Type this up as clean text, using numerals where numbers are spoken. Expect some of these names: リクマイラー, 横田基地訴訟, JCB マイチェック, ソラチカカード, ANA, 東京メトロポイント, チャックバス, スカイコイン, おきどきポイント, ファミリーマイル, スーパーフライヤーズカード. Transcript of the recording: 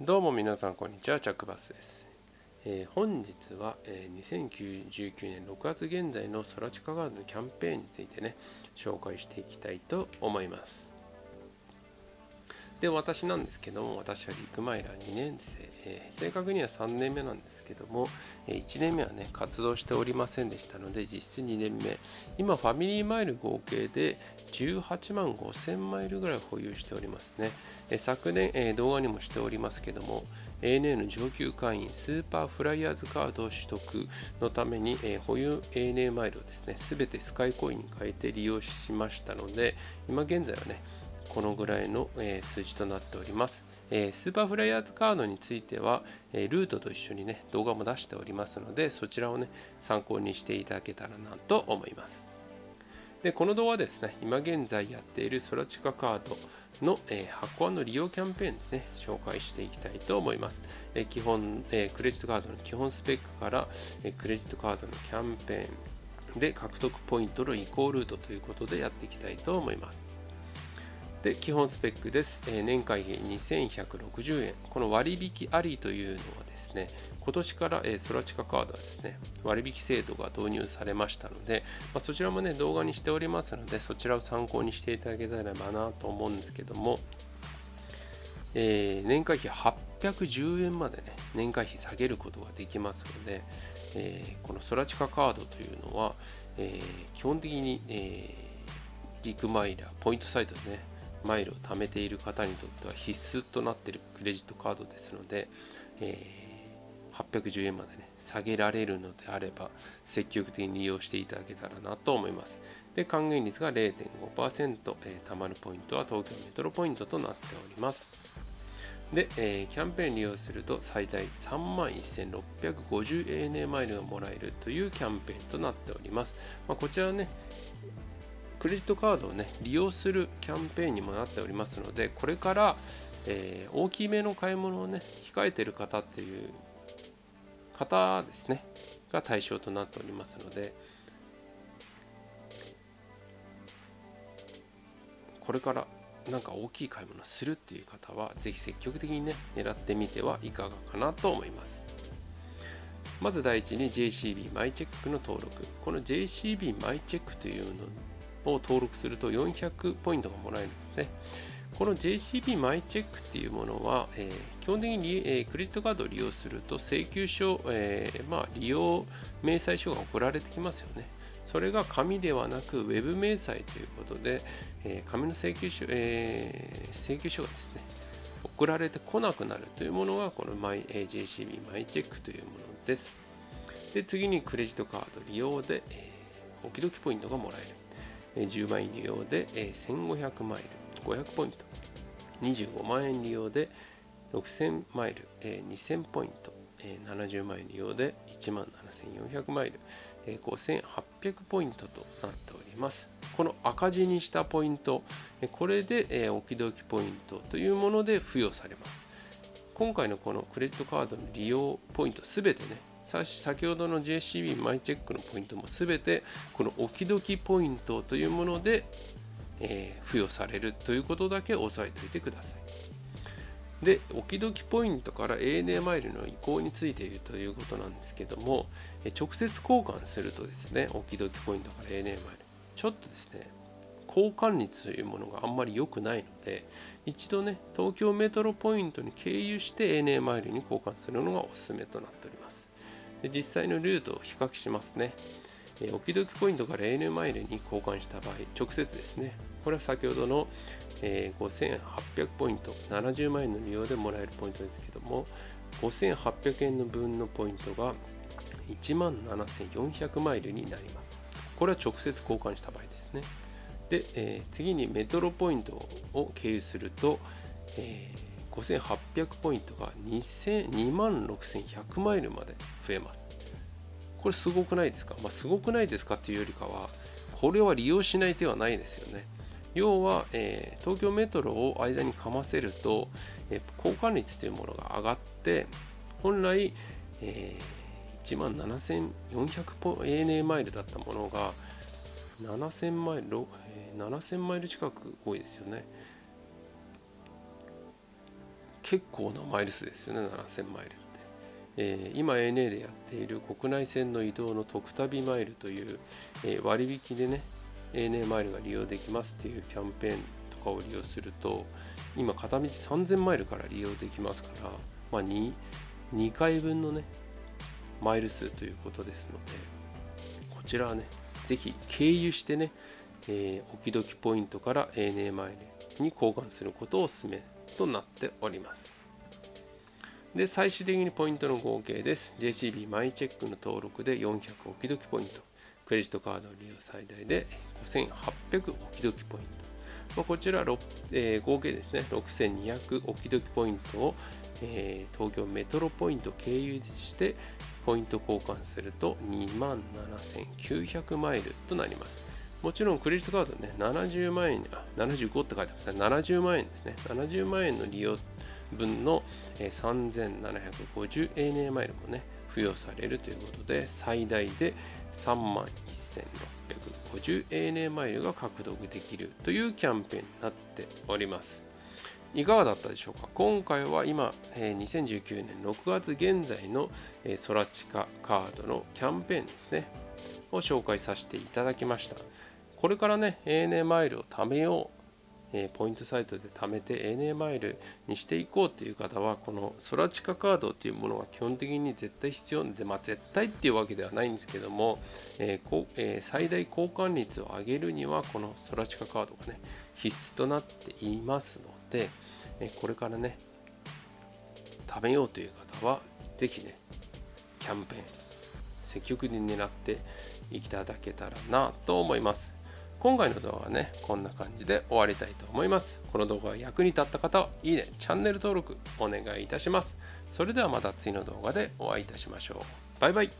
どうも皆さんこんにちは、チャックバスです。本日は、2019年6月現在のソラチカガードのキャンペーンについてね、紹介していきたいと思います。で、私なんですけども、私はリクマイラー2年生、正確には3年目なんですけども、1年目はね、活動しておりませんでしたので、実質2年目、今、ファミリーマイル合計で18万5000マイルぐらい保有しておりますね。昨年、動画にもしておりますけども、ANA の上級会員、スーパーフライヤーズカードを取得のために、保有 ANA マイルをですね、すべてスカイコインに変えて利用しましたので、今現在はね、このぐらいの数字となっております。スーパーフライヤーズカードについては、ルートと一緒にね、動画も出しておりますので、そちらをね、参考にしていただけたらなと思います。で、この動画でですね、今現在やっているソラチカカードの発行&利用キャンペーンですね、紹介していきたいと思います。基本、クレジットカードの基本スペックから、クレジットカードのキャンペーンで獲得ポイントの移行ルートということでやっていきたいと思います。で、基本スペックです。年会費2160円。この割引ありというのはですね、今年からソラチカカードはですね、割引制度が導入されましたので、そちらもね、動画にしておりますので、そちらを参考にしていただけたらなと思うんですけども、年会費810円までね、年会費下げることができますので、このソラチカカードというのは、基本的に、リクマイラー、ポイントサイトでね、マイルを貯めている方にとっては必須となっているクレジットカードですので、810円までね、下げられるのであれば積極的に利用していただけたらなと思います。で、還元率が 0.5%、貯まるポイントは東京メトロポイントとなっております。で、キャンペーン利用すると最大 31,650 ANA マイルがもらえるというキャンペーンとなっております。こちらはね、クレジットカードをね、利用するキャンペーンにもなっておりますので、これから、大きめの買い物をね、控えている方っていう方ですね、が対象となっておりますので、これからなんか大きい買い物をするっていう方は、ぜひ積極的にね、狙ってみてはいかがかなと思います。まず第一に JCB マイチェックの登録。この JCB マイチェックというのを登録すると400ポイントがもらえるんですね。この JCB マイチェックっていうものは、基本的に、クレジットカードを利用すると請求書、利用明細書が送られてきますよね。それが紙ではなくウェブ明細ということで、紙の請求書がですね、送られてこなくなるというものがこの JCB マイチェックというものです。で、次にクレジットカード利用で、おきどきポイントがもらえる。10万円利用で1500マイル500ポイント、25万円利用で6000マイル2000ポイント、70万円利用で1万7400マイル5800ポイントとなっております。この赤字にしたポイント、これで置き時ポイントというもので付与されます。今回のこのクレジットカードの利用ポイントすべてね、先ほどの JCB マイチェックのポイントも全てこの置き時ポイントというもので付与されるということだけ押さえておいてください。で、置き時ポイントから ANA マイルの移行について言うということなんですけども、直接交換するとですね、置き時ポイントから ANA マイルちょっとですね、交換率というものがあんまり良くないので、一度ね、東京メトロポイントに経由して ANA マイルに交換するのがおすすめとなっております。で、実際のルートを比較しますね。置き時ポイントから ANA マイルに交換した場合、直接ですね、これは先ほどの、5800ポイント、70万円の利用でもらえるポイントですけども、5800円の分のポイントが1万7400マイルになります。これは直接交換した場合ですね。で、次にメトロポイントを経由すると、5800ポイントが2万6100マイルまで増えます。これすごくないですか？すごくないですかというよりかは、これは利用しない手はないですよね。要は、東京メトロを間にかませると、交換率というものが上がって、本来、1万7400 ANA マイルだったものが7000マイル近く多いですよね。結構なマイル数ですよね、7000マイルって。今 ANA でやっている国内線の移動の特旅マイルという、割引でね ANA マイルが利用できますっていうキャンペーンとかを利用すると、今片道3000マイルから利用できますから、まあ、2回分のねマイル数ということですので、こちらはね是非経由してね、おきどきポイントから ANA マイルに交換することをおすすめとなっております。で、最終的にポイントの合計です。 JCB マイチェックの登録で400おきどきポイント、クレジットカード利用最大で5800おきどきポイント、まあ、こちら、合計ですね6200おきどきポイントを、東京メトロポイント経由してポイント交換すると 27,900 マイルとなります。もちろんクレジットカードね70万円あ75って書いてますね、70万円ですね、70万円の利用分の 3750 ANA マイルもね付与されるということで、最大で 31,650 ANA マイルが獲得できるというキャンペーンになっております。いかがだったでしょうか。今回は今2019年6月現在のソラチカカードのキャンペーンですねを紹介させていただきました。これからね ANA マイルを貯めよう、ポイントサイトで貯めて ANA マイルにしていこうという方は、このソラチカカードというものが基本的に絶対必要で、まあ、絶対っていうわけではないんですけども、最大交換率を上げるにはこのソラチカカードがね必須となっていますので、これからね貯めようという方は是非ねキャンペーン積極的に狙っていただけたらなと思います。今回の動画はねこんな感じで終わりたいと思います。この動画が役に立った方はいいね、チャンネル登録お願いいたします。それではまた次の動画でお会いいたしましょう。バイバイ。